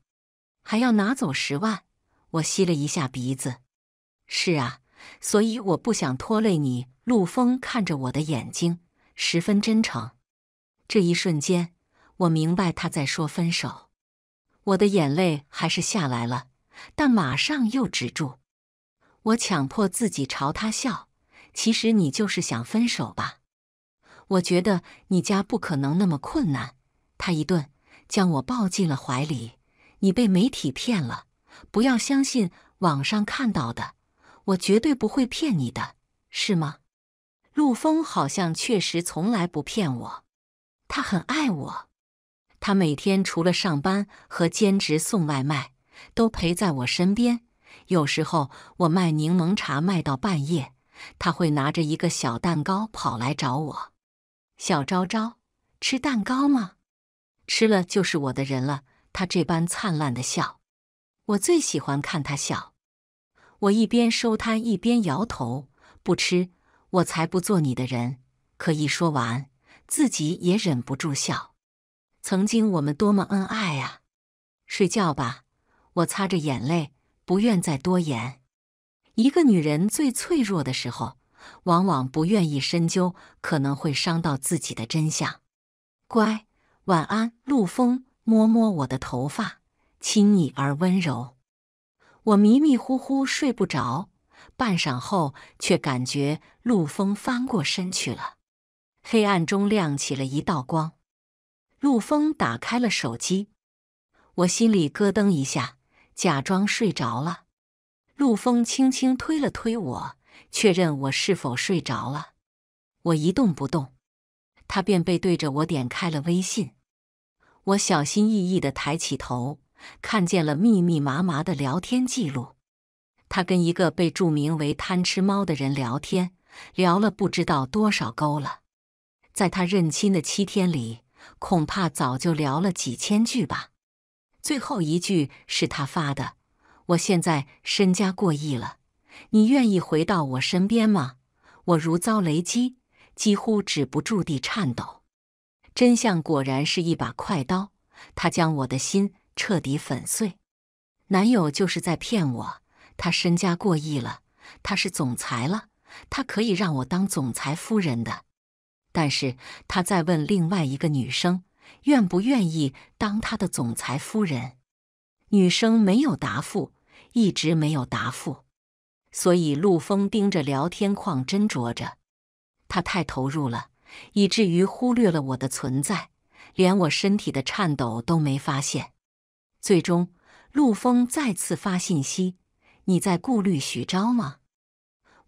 还要拿走10万？我吸了一下鼻子。是啊，所以我不想拖累你。陆风看着我的眼睛，十分真诚。这一瞬间，我明白他在说分手。我的眼泪还是下来了，但马上又止住。我强迫自己朝他笑，其实你就是想分手吧？我觉得你家不可能那么困难。他一顿将我抱进了怀里。你被媒体骗了，不要相信网上看到的，我绝对不会骗你的，是吗？陆风好像确实从来不骗我，他很爱我。他每天除了上班和兼职送外卖，都陪在我身边。有时候我卖柠檬茶卖到半夜，他会拿着一个小蛋糕跑来找我。小昭昭，吃蛋糕吗？吃了就是我的人了。他这般灿烂的笑，我最喜欢看他笑。我一边收摊一边摇头，不吃，我才不做你的人。可一说完，自己也忍不住笑。曾经我们多么恩爱啊！睡觉吧。我擦着眼泪，不愿再多言。一个女人最脆弱的时候，往往不愿意深究可能会伤到自己的真相。乖，晚安。陆风摸摸我的头发，亲昵而温柔。我迷迷糊糊睡不着，半晌后却感觉陆风翻过身去了。黑暗中亮起了一道光。陆风打开了手机，我心里咯噔一下，假装睡着了。陆风轻轻推了推我，确认我是否睡着了。我一动不动，他便背对着我点开了微信。我小心翼翼地抬起头，看见了密密麻麻的聊天记录。他跟一个被注明为贪吃猫的人聊天，聊了不知道多少勾了。在他认亲的7天里，恐怕早就聊了几千句吧。最后一句是他发的：我现在身家过亿了，你愿意回到我身边吗？我如遭雷击，几乎止不住地颤抖。真相果然是一把快刀，他将我的心彻底粉碎。男友就是在骗我，他身家过亿了，他是总裁了，他可以让我当总裁夫人的。但是他在问另外一个女生，愿不愿意当他的总裁夫人。女生没有答复，一直没有答复。所以陆风盯着聊天框斟酌着，他太投入了，以至于忽略了我的存在，连我身体的颤抖都没发现。最终陆风再次发信息：你在顾虑许昭吗？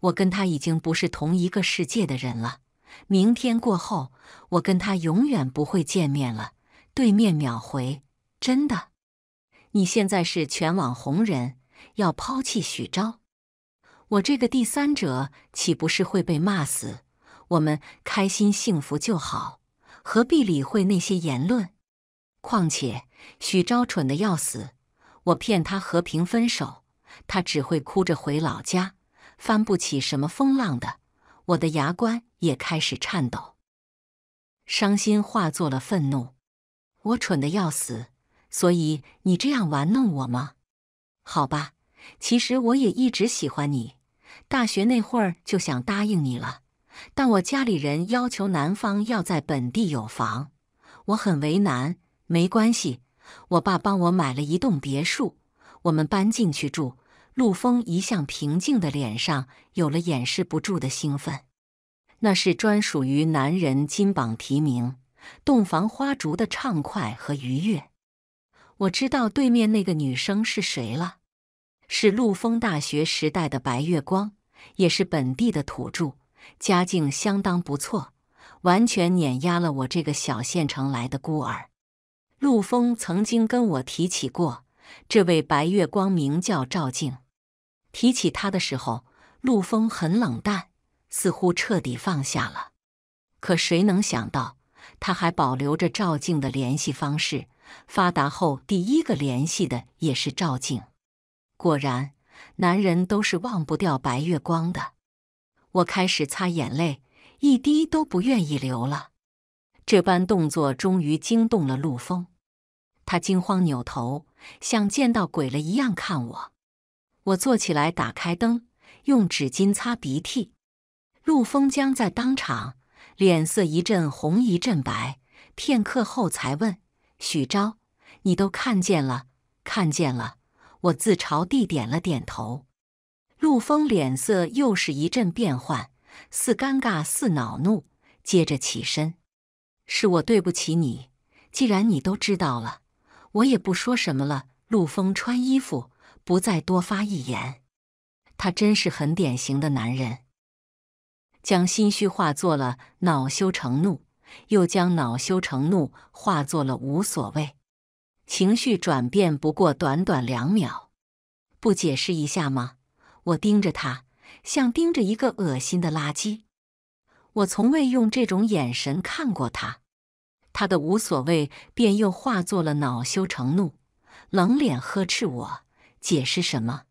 我跟他已经不是同一个世界的人了，明天过后我跟他永远不会见面了。对面秒回：真的？你现在是全网红人，要抛弃许昭，我这个第三者岂不是会被骂死？我们开心幸福就好，何必理会那些言论？况且许昭蠢得要死，我骗他和平分手，他只会哭着回老家，翻不起什么风浪的。我的牙关也开始颤抖，伤心化作了愤怒。我蠢得要死，所以你这样玩弄我吗？好吧，其实我也一直喜欢你，大学那会儿就想答应你了。但我家里人要求男方要在本地有房，我很为难。没关系，我爸帮我买了一栋别墅，我们搬进去住。陆风一向平静的脸上有了掩饰不住的兴奋，那是专属于男人金榜题名、洞房花烛的畅快和愉悦。我知道对面那个女生是谁了，是陆风大学时代的白月光，也是本地的土著。家境相当不错，完全碾压了我这个小县城来的孤儿。陆风曾经跟我提起过，这位白月光名叫赵静。提起他的时候，陆风很冷淡，似乎彻底放下了。可谁能想到，他还保留着赵静的联系方式，发达后第一个联系的也是赵静。果然，男人都是忘不掉白月光的。我开始擦眼泪，一滴都不愿意流了。这般动作终于惊动了陆风，他惊慌扭头，像见到鬼了一样看我。我坐起来，打开灯，用纸巾擦鼻涕。陆枫僵在当场，脸色一阵红一阵白，片刻后才问：“许昭，你都看见了？”“看见了。”我自嘲地点了点头。陆枫脸色又是一阵变幻，似尴尬似恼怒，接着起身：“是我对不起你，既然你都知道了，我也不说什么了。”陆枫穿衣服，不再多发一言。他真是很典型的男人，将心虚化作了恼羞成怒，又将恼羞成怒化作了无所谓。情绪转变不过短短2秒。不解释一下吗？我盯着他，像盯着一个恶心的垃圾。我从未用这种眼神看过他。他的无所谓便又化作了恼羞成怒，冷脸呵斥我：“解释什么？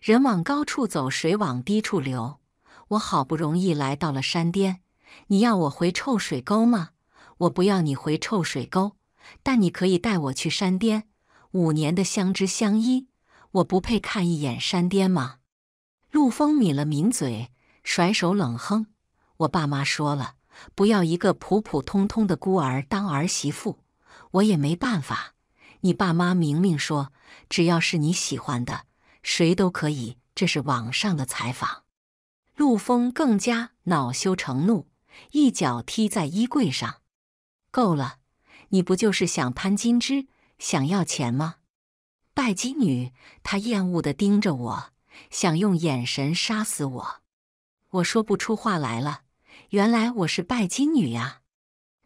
人往高处走，水往低处流。我好不容易来到了山巅，你要我回臭水沟吗？我不要你回臭水沟，但你可以带我去山巅。5年的相知相依，我不配看一眼山巅吗？”陆枫抿了抿嘴，甩手冷哼：“我爸妈说了，不要一个普普通通的孤儿当儿媳妇，我也没办法。你爸妈明明说，只要是你喜欢的，谁都可以。”这是网上的采访。陆枫更加恼羞成怒，一脚踢在衣柜上：“够了！你不就是想攀金枝，想要钱吗？拜金女！”她厌恶地盯着我，想用眼神杀死我。我说不出话来了。原来我是拜金女呀！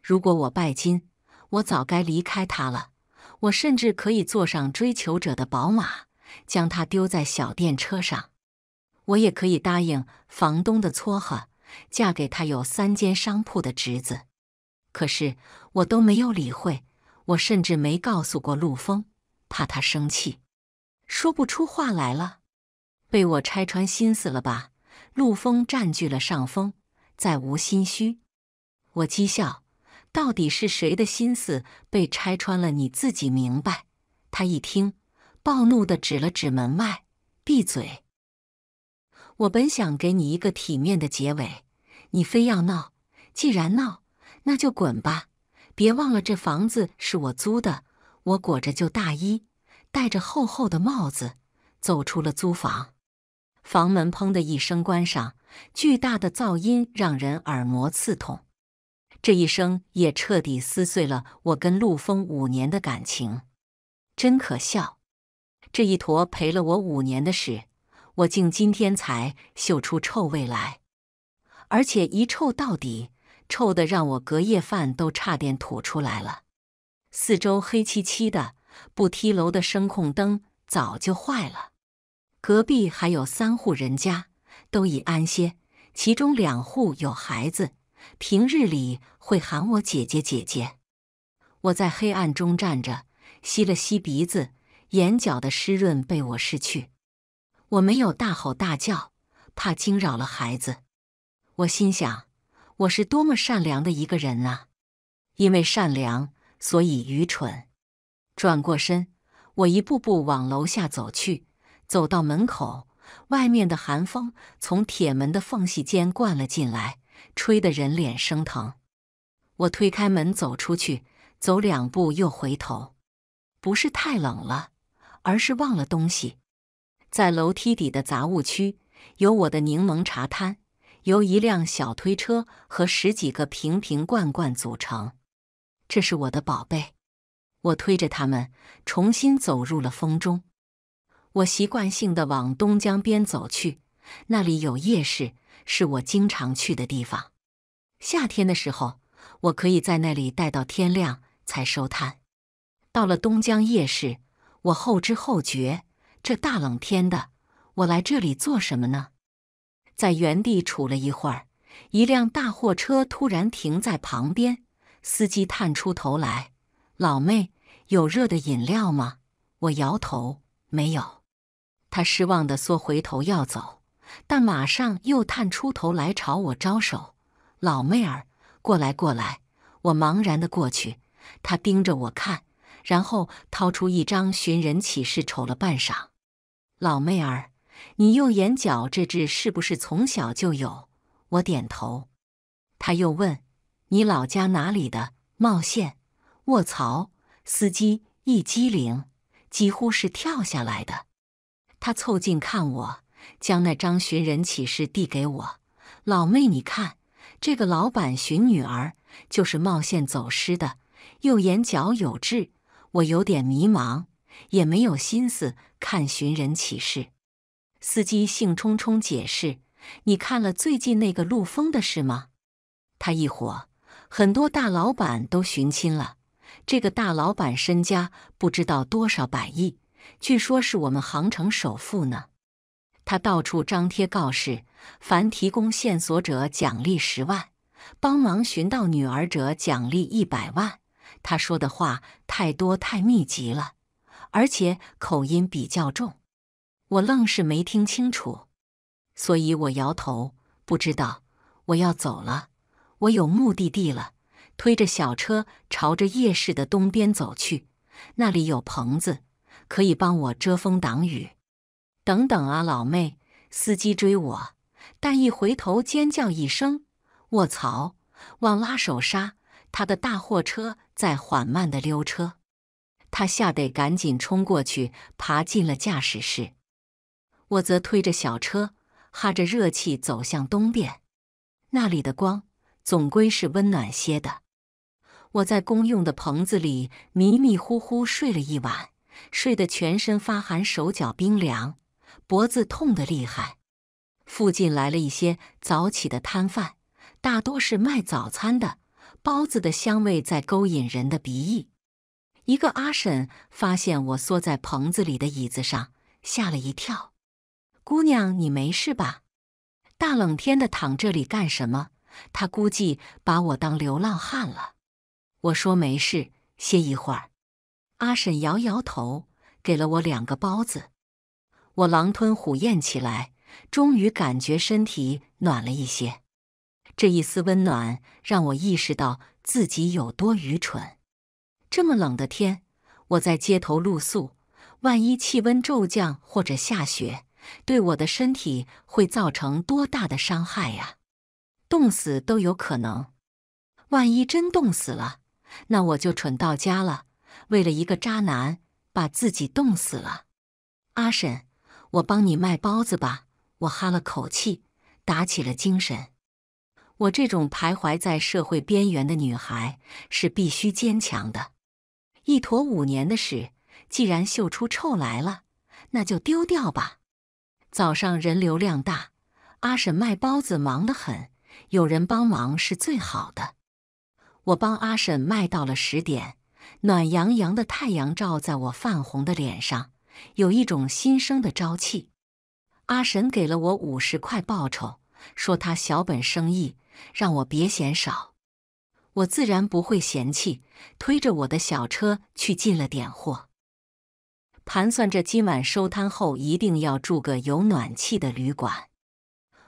如果我拜金，我早该离开她了。我甚至可以坐上追求者的宝马，将她丢在小电车上。我也可以答应房东的撮合，嫁给他有3间商铺的侄子。可是我都没有理会，我甚至没告诉过陆枫，怕他生气。说不出话来了。被我拆穿心思了吧？陆枫占据了上风，再无心虚。我讥笑：“到底是谁的心思被拆穿了？你自己明白。”他一听，暴怒地指了指门外：“闭嘴！我本想给你一个体面的结尾，你非要闹。既然闹，那就滚吧。别忘了这房子是我租的。”我裹着旧大衣，戴着厚厚的帽子，走出了租房。房门砰的一声关上，巨大的噪音让人耳膜刺痛。这一声也彻底撕碎了我跟陆枫5年的感情。真可笑，这一坨陪了我5年的屎，我竟今天才嗅出臭味来，而且一臭到底，臭得让我隔夜饭都差点吐出来了。四周黑漆漆的，不梯楼的声控灯早就坏了。隔壁还有3户人家，都已安歇，其中2户有孩子，平日里会喊我姐姐姐姐。我在黑暗中站着，吸了吸鼻子，眼角的湿润被我拭去。我没有大吼大叫，怕惊扰了孩子。我心想，我是多么善良的一个人啊！因为善良，所以愚蠢。转过身，我一步步往楼下走去。走到门口，外面的寒风从铁门的缝隙间灌了进来，吹得人脸生疼。我推开门走出去，走2步又回头。不是太冷了，而是忘了东西。在楼梯底的杂物区，有我的柠檬茶摊，由1辆小推车和10几个瓶罐罐组成。这是我的宝贝。我推着它们，重新走入了风中。我习惯性地往东江边走去，那里有夜市，是我经常去的地方。夏天的时候，我可以在那里待到天亮才收摊。到了东江夜市，我后知后觉，这大冷天的，我来这里做什么呢？在原地杵了一会儿，1辆大货车突然停在旁边，司机探出头来：“老妹，有热的饮料吗？”我摇头：“没有。”他失望地缩回头要走，但马上又探出头来朝我招手：“老妹儿，过来过来。”我茫然地过去，他盯着我看，然后掏出一张寻人启事瞅了半晌：“老妹儿，你右眼角这痣是不是从小就有？”我点头。他又问：“你老家哪里的？”茂县。卧槽！司机一激灵，几乎是跳下来的。他凑近看我，将那张寻人启事递给我：“老妹，你看，这个老板寻女儿，就是茂县走失的，右眼角有痣。”我有点迷茫，也没有心思看寻人启事。司机兴冲冲解释：“你看了最近那个陆丰的事吗？他一火，很多大老板都寻亲了。这个大老板身家不知道多少百亿，据说是我们杭城首富呢。他到处张贴告示，凡提供线索者奖励10万，帮忙寻到女儿者奖励100万。”他说的话太多太密集了，而且口音比较重，我愣是没听清楚，所以我摇头，不知道。我要走了，我有目的地了，推着小车朝着夜市的东边走去，那里有棚子，可以帮我遮风挡雨。“等等啊，老妹！”司机追我，但一回头尖叫一声，卧槽！忘拉手刹，他的大货车在缓慢地溜车，他吓得赶紧冲过去，爬进了驾驶室。我则推着小车，哈着热气走向东边，那里的光总归是温暖些的。我在公用的棚子里迷迷糊糊睡了一晚，睡得全身发寒，手脚冰凉，脖子痛得厉害。附近来了一些早起的摊贩，大多是卖早餐的，包子的香味在勾引人的鼻翼。一个阿婶发现我缩在棚子里的椅子上，吓了一跳：“姑娘，你没事吧？大冷天的躺这里干什么？”她估计把我当流浪汉了。我说：“没事，歇一会儿。”阿婶摇摇头，给了我2个包子。我狼吞虎咽起来，终于感觉身体暖了一些。这一丝温暖让我意识到自己有多愚蠢。这么冷的天，我在街头露宿，万一气温骤降或者下雪，对我的身体会造成多大的伤害呀！冻死都有可能。万一真冻死了，那我就蠢到家了，为了一个渣男把自己冻死了。阿婶，我帮你卖包子吧。我哈了口气，打起了精神。我这种徘徊在社会边缘的女孩是必须坚强的。一坨5年的屎，既然嗅出臭来了，那就丢掉吧。早上人流量大，阿婶卖包子忙得很，有人帮忙是最好的。我帮阿婶卖到了10点，暖洋洋的太阳照在我泛红的脸上，有一种新生的朝气。阿婶给了我50块报酬，说她小本生意，让我别嫌少。我自然不会嫌弃，推着我的小车去进了点货，盘算着今晚收摊后一定要住个有暖气的旅馆。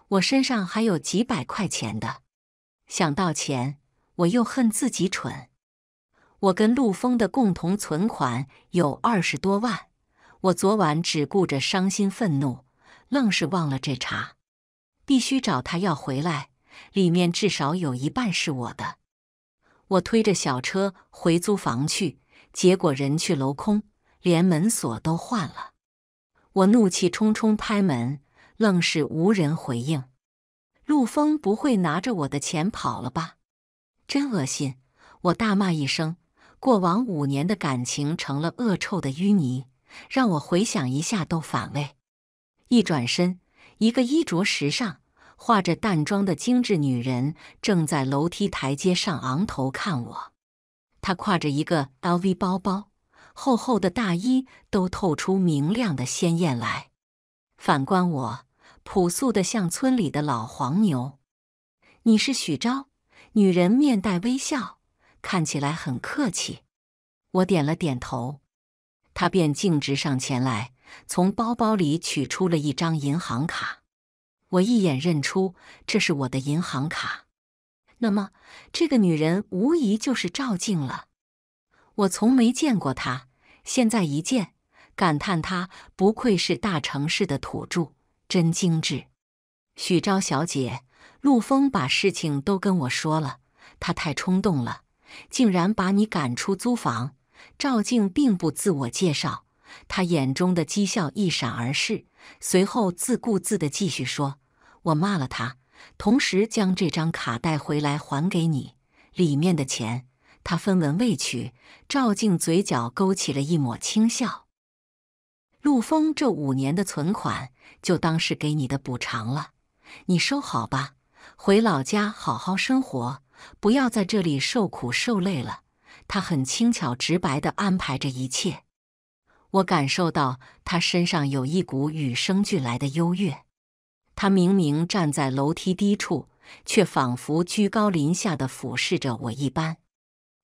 我身上还有几百块钱的，想到钱，我又恨自己蠢。我跟陆峰的共同存款有20多万，我昨晚只顾着伤心愤怒，愣是忘了这茬，必须找他要回来。里面至少有一半是我的。我推着小车回租房去，结果人去楼空，连门锁都换了。我怒气冲冲拍门，愣是无人回应。陆峰不会拿着我的钱跑了吧？真恶心！我大骂一声，过往5年的感情成了恶臭的淤泥，让我回想一下都反胃。一转身，一个衣着时尚、化着淡妆的精致女人正在楼梯台阶上昂头看我。她挎着一个 LV 包包，厚厚的大衣都透出明亮的鲜艳来。反观我，朴素的像村里的老黄牛。“你是许昭？”女人面带微笑，看起来很客气。我点了点头，她便径直上前来，从包包里取出了一张银行卡。我一眼认出这是我的银行卡，那么这个女人无疑就是赵静了。我从没见过她，现在一见，感叹她不愧是大城市的土著，真精致。许昭小姐，陆枫把事情都跟我说了，他太冲动了，竟然把你赶出租房。赵静并不自我介绍，他眼中的讥笑一闪而逝，随后自顾自地继续说：“我骂了他，同时将这张卡带回来还给你，里面的钱。”他分文未取，赵静嘴角勾起了一抹轻笑。陆枫这5年的存款，就当是给你的补偿了，你收好吧，回老家好好生活，不要在这里受苦受累了。他很轻巧直白地安排着一切，我感受到他身上有一股与生俱来的优越。他明明站在楼梯低处，却仿佛居高临下地俯视着我一般。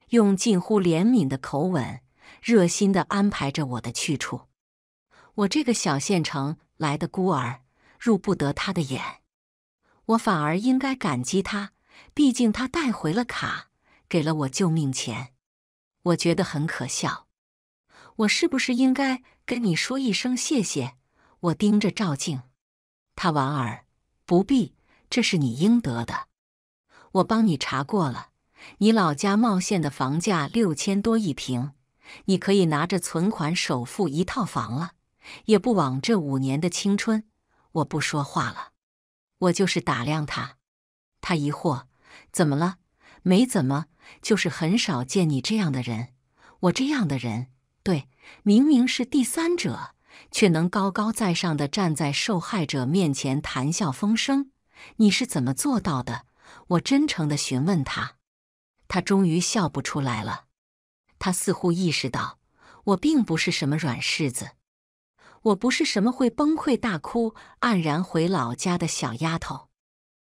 用近乎怜悯的口吻，热心地安排着我的去处。我这个小县城来的孤儿，入不得他的眼。我反而应该感激他，毕竟他带回了卡，给了我救命钱。我觉得很可笑。我是不是应该跟你说一声谢谢？我盯着赵静，他莞尔，不必，这是你应得的。我帮你查过了。你老家茂县的房价6000多一平，你可以拿着存款首付一套房了，也不枉这5年的青春。我不说话了，我就是打量他。他疑惑：怎么了？没怎么，就是很少见你这样的人。我这样的人，对，明明是第三者，却能高高在上地站在受害者面前谈笑风生，你是怎么做到的？我真诚地询问他。他终于笑不出来了，他似乎意识到我并不是什么软柿子，我不是什么会崩溃大哭、黯然回老家的小丫头。